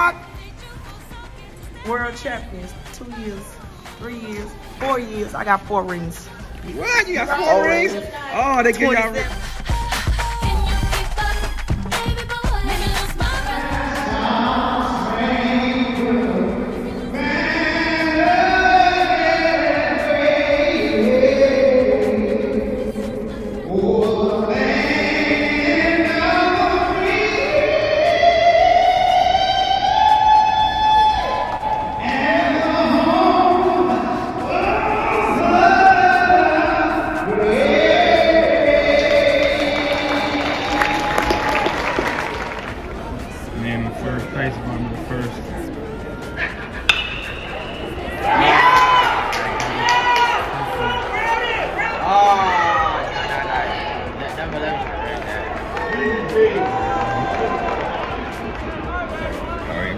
Park world champions. 2 years, 3 years, 4 years. I got 4 rings. What? You got 4 rings? Oh, they get y'all rings.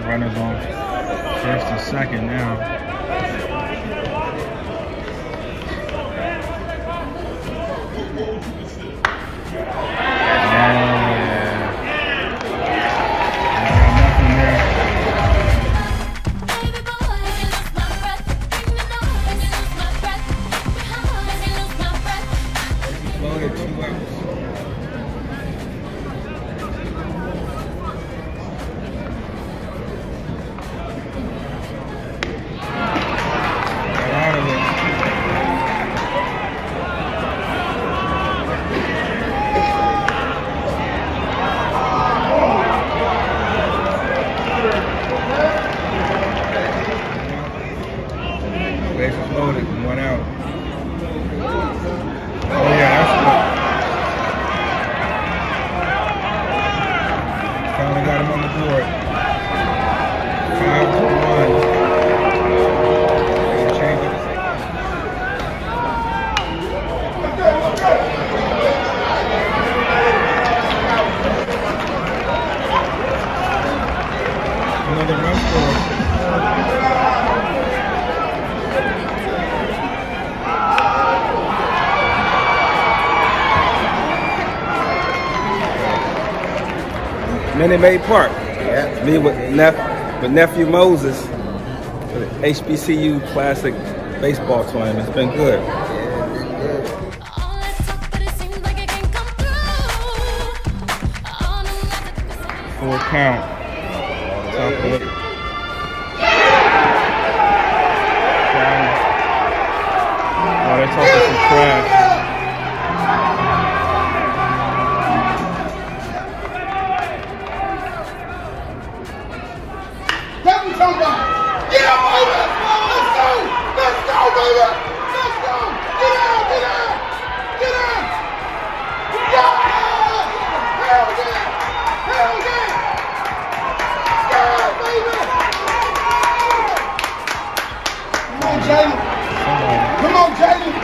Runners on first and second now. Nothing there. He floated 2 hours. Minute Maid Park. Yeah. Me with nephew Moses for the HBCU Classic baseball tournament. It's been good. Full count. Top of it. Oh, they're talking some trash. Come on, Jalen!